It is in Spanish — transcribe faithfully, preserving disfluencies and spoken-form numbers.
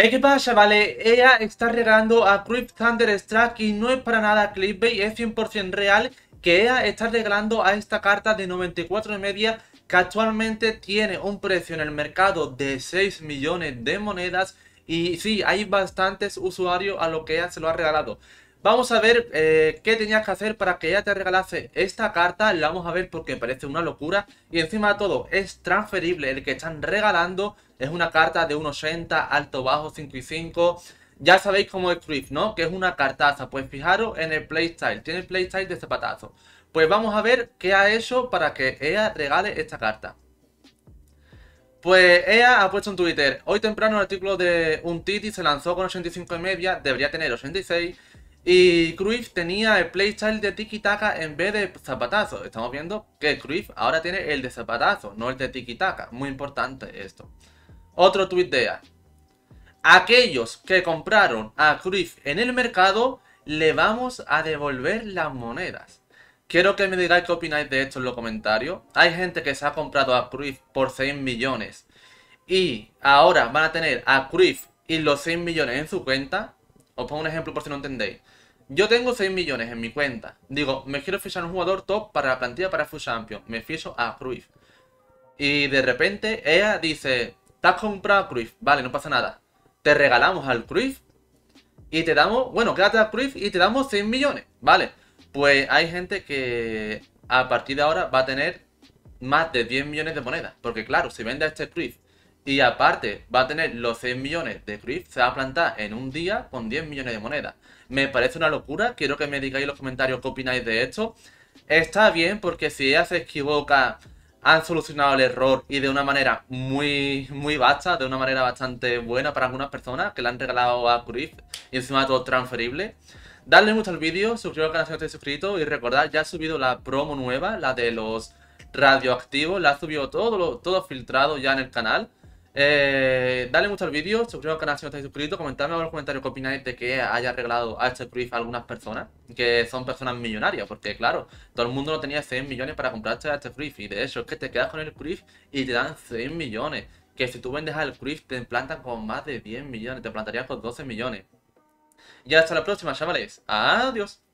Eh, ¿Qué pasa? Vale, E A está regalando a Crypt Thunderstruck y no es para nada clickbait, es cien por cien real que E A está regalando a esta carta de noventa y cuatro y media que actualmente tiene un precio en el mercado de seis millones de monedas y sí, hay bastantes usuarios a los que E A se lo ha regalado. Vamos a ver eh, qué tenías que hacer para que E A te regalase esta carta, la vamos a ver porque parece una locura y encima de todo es transferible, el que están regalando es una carta de uno sesenta, alto, bajo, cinco y cinco, ya sabéis cómo es Cruyff, ¿no? Que es una cartaza, pues fijaros en el playstyle, tiene el playstyle de zapatazo. Pues vamos a ver qué ha hecho para que E A regale esta carta. Pues E A ha puesto en Twitter, hoy temprano el artículo de un Titi se lanzó con ochenta y cinco y media, debería tener ochenta y seis. Y Cruyff tenía el playstyle de tiki-taka en vez de zapatazo. Estamos viendo que Cruyff ahora tiene el de zapatazo, no el de tiki-taka. Muy importante esto. Otro tuit de E A. Aquellos que compraron a Cruyff en el mercado, le vamos a devolver las monedas. Quiero que me digáis qué opináis de esto en los comentarios. Hay gente que se ha comprado a Cruyff por seis millones. Y ahora van a tener a Cruyff y los seis millones en su cuenta. Os pongo un ejemplo por si no entendéis. Yo tengo seis millones en mi cuenta. Digo, me quiero fichar un jugador top para la plantilla para FUT Champions. Me ficho a Cruyff. Y de repente E A dice, te has comprado a Cruyff. Vale, no pasa nada. Te regalamos al Cruyff y te damos, bueno, quédate a Cruyff y te damos seis millones. Vale, pues hay gente que a partir de ahora va a tener más de diez millones de monedas. Porque claro, si vende a este Cruyff y aparte va a tener los seis millones de Cruyff, se va a plantar en un día con diez millones de monedas. Me parece una locura, quiero que me digáis en los comentarios qué opináis de esto. Está bien porque si ella se equivoca, han solucionado el error y de una manera muy, muy vasta, de una manera bastante buena para algunas personas que le han regalado a Cruyff y encima de todo transferible. Dadle mucho al vídeo, suscribiros al canal si no estáis suscritos y recordad, ya he subido la promo nueva, la de los radioactivos, la he subido todo, todo filtrado ya en el canal. Eh, dale mucho al vídeo, suscribiros al canal si no estáis suscritos, comentadme en los comentarios qué opináis de que haya regalado a este Cruyff a algunas personas, que son personas millonarias, porque claro, todo el mundo no tenía seis millones para comprarte a este Cruyff, y de hecho es que te quedas con el Cruyff y te dan seis millones, que si tú vendes al Cruyff te plantan con más de diez millones, te plantarías con doce millones. Y hasta la próxima, chavales, adiós.